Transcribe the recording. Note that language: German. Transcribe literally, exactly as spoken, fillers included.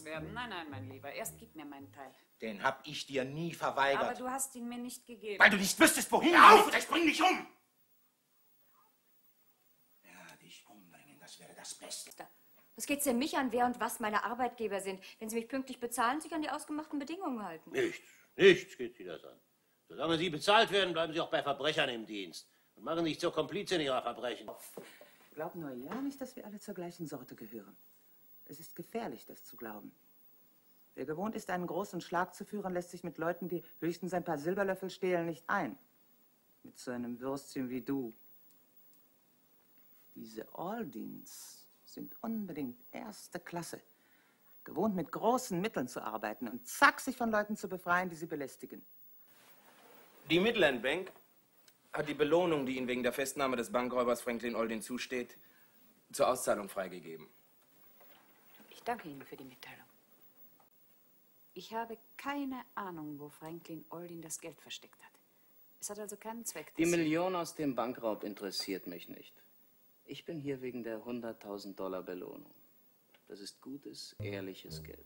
loswerden. Nein, nein, mein Lieber. Erst gib mir meinen Teil. Den hab ich dir nie verweigert. Aber du hast ihn mir nicht gegeben. Weil du nicht wüsstest, wohin. Hör auf, oder ich bring dich um! Ja, dich umbringen, das wäre das Beste. Was geht's denn mich an, wer und was meine Arbeitgeber sind? Wenn sie mich pünktlich bezahlen, sich an die ausgemachten Bedingungen halten. Nichts, nichts geht sie das an. Solange sie bezahlt werden, bleiben sie auch bei Verbrechern im Dienst. Und machen sich zur Komplizin ihrer Verbrechen. Glaub nur ja nicht, dass wir alle zur gleichen Sorte gehören. Es ist gefährlich, das zu glauben. Wer gewohnt ist, einen großen Schlag zu führen, lässt sich mit Leuten, die höchstens ein paar Silberlöffel stehlen, nicht ein. Mit so einem Würstchen wie du. Diese Oldins sind unbedingt erste Klasse. Gewohnt, mit großen Mitteln zu arbeiten und zack, sich von Leuten zu befreien, die sie belästigen. Die Midland Bank hat die Belohnung, die Ihnen wegen der Festnahme des Bankräubers Franklin Oldin zusteht, zur Auszahlung freigegeben. Ich danke Ihnen für die Mitteilung. Ich habe keine Ahnung, wo Franklin Oldin das Geld versteckt hat. Es hat also keinen Zweck. Die Million aus dem Bankraub interessiert mich nicht. Ich bin hier wegen der hunderttausend Dollar Belohnung. Das ist gutes, ehrliches Geld.